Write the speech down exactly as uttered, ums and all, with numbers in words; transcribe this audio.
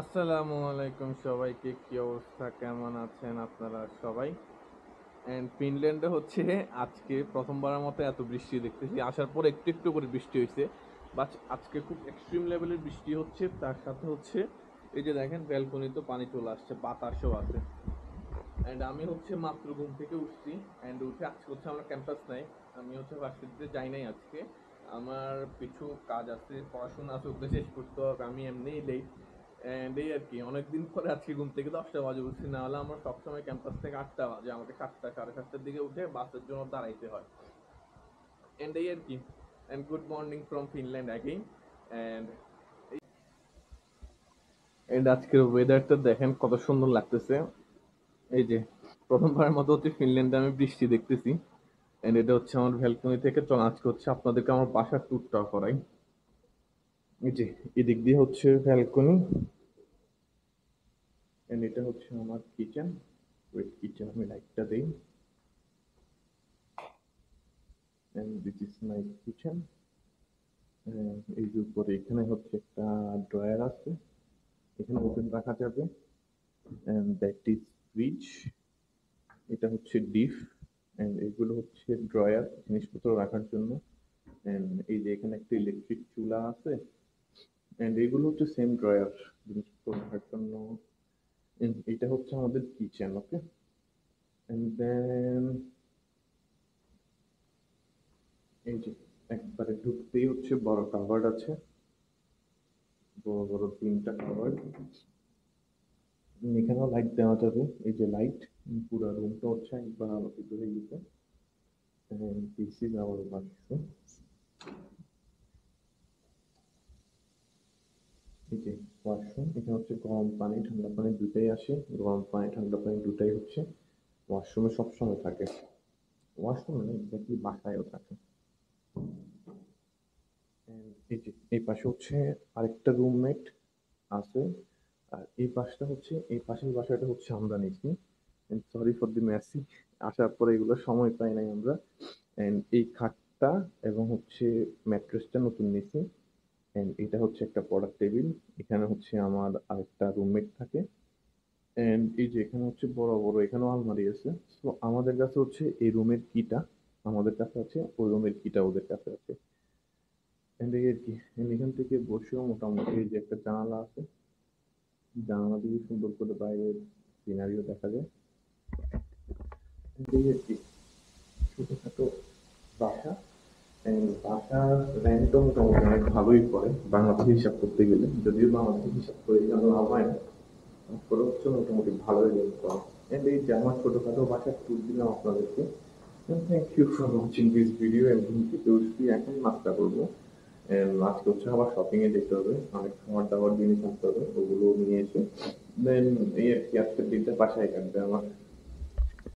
আসসালামু আলাইকুম সবাইকে, কি অবস্থা, কেমন আছেন আপনারা সবাই? অ্যান্ড ফিনল্যান্ডে হচ্ছে আজকে প্রথমবারের মতো এত বৃষ্টি দেখতেছি। আসার পর একটু একটু করে বৃষ্টি হয়েছে, বাট আজকে খুব এক্সট্রিম লেভেলের বৃষ্টি হচ্ছে। তার সাথে হচ্ছে এই যে দেখেন ব্যালকনিতে পানি চলে আসছে, বাতাসও আছে। অ্যান্ড আমি হচ্ছে মাত্র ঘুম থেকে উঠছি। অ্যান্ড উঠে আজকে হচ্ছে আমার ক্যাম্পাস নাই, আমি হচ্ছে ভার্সিটিতে যাই নাই আজকে, আমার কিছু কাজ আছে, পড়াশোনা আছে, ওগুলো শেষ করতে হবে। আমি এমনিই লেট, অ্যান্ড এই আর কি অনেকদিন পরে আজকে ঘুম থেকে দশটা বাজে উঠছি, না হলে আমার সবসময় ক্যাম্পাস থেকে আটটা বাজে, আমাকে সাতটা সাড়ে সাতটার দিকে উঠে বাসের জন্য দাঁড়াইতে হয়। অ্যান্ড এই আর কি and good morning from Finland again. And and আজকের ওয়েদারটা দেখেন কত সুন্দর লাগতেছে। এই যে প্রথমবারের মতো হচ্ছে ফিনল্যান্ডে আমি বৃষ্টি দেখতেছি। অ্যান্ড এটা হচ্ছে আমার ব্যালকনি থেকে। চল আজকে হচ্ছে আপনাদেরকে আমার বাসার ট্যুরটা করাই। এই যে এদিক দিয়ে হচ্ছে ব্যালকনি, অ্যান্ড এটা হচ্ছে আমার কিচেন। ওয়েট, কিচেন আমি লাইটটা দেই। And this is my kitchen. এই যে উপরে এখানে হচ্ছে একটা ড্রয়ার আছে, এখানে ওপেন রাখা যাবে। অ্যান্ড দ্যাট ইজ ফ্রিজ, এটা হচ্ছে ডিপ। অ্যান্ড এগুলো হচ্ছে ড্রয়ার, জিনিসপত্র রাখার জন্য। অ্যান্ড এই যে এখানে একটা ইলেকট্রিক চুলা আছে। অ্যান্ড এইগুলো হচ্ছে সেম ড্রয়ার, জিনিসপত্র রাখার জন্য। এটা হচ্ছে আমাদের কিচেন, ওকে। অ্যান্ড দেন এই যে একবারে ঢুকতেই হচ্ছে বড় কাভার্ড আছে, বড় বড় তিনটা কাভার্ড। এখানেও লাইট দেওয়া যাবে, এই যে লাইট পুরো রুমটা হচ্ছে একবার আলোকিত হয়ে গেছে। এখানে হচ্ছে গরম পানি ঠান্ডা পানি দুটাই আসে, গরম পানি ঠান্ডা পানি দুটাই হচ্ছে ওয়াশরুমে সবসময় থাকে, ওয়াশরুমে না এক্স্যাক্টলি বাসায়ও থাকে। এই পাশে হচ্ছে আরেকটা রুমমেট আছে, আর এই পাশটা হচ্ছে এই পাশের বাসাটা হচ্ছে আমরা নিয়েছি। সরি ফর দি মেসি, আসার পরে এগুলো সময় পাই নাই আমরা। অ্যান্ড এই খাটটা এবং হচ্ছে ম্যাট্রেসটা নতুন নিয়েছি। অ্যান্ড এটা হচ্ছে একটা পড়ার টেবিল, এখানে হচ্ছে আমার আরেকটা রুমমেট থাকে। অ্যান্ড এই যে এখানে হচ্ছে বড় বড় এখানেও আলমারি আছে। সো আমাদের কাছে হচ্ছে এই রুমের কিটা আমাদের কাছে আছে, ওই রুমের কিটা ওদের কাছে আছে। অ্যান্ড এই আর কি এখান থেকে বসেও মোটামুটি এই যে একটা জানালা আছে, জানালা দিয়ে সুন্দর করে বাইরের সিনারিও দেখা যায়। ছোটখাটো বাসা, বাসার রেন্টও মোটামুটি অনেক ভালোই পড়ে বাংলাদেশে হিসাব করতে গেলে, যদিও বাংলাদেশে হিসাব করে লাভ হয় না, তারপরে হচ্ছে মোটামুটি ভালোই রেন্ট পাওয়া। অ্যান্ড এই যে আমার ছোটোখাটো বাসার ট্যুর দিলাম আপনাদেরকে। Thank you for watching this video. একদিন খেতে উঠছি, এখন নাস্তা করবো। আজকে হচ্ছে আবার শপিংয়ে যেতে হবে, অনেক খাবার দাবার জিনিস আনতে হবে, ওগুলো নিয়ে এসে দেন এই আর কি আজকের দিনটা বাসায় কাটবে আমার।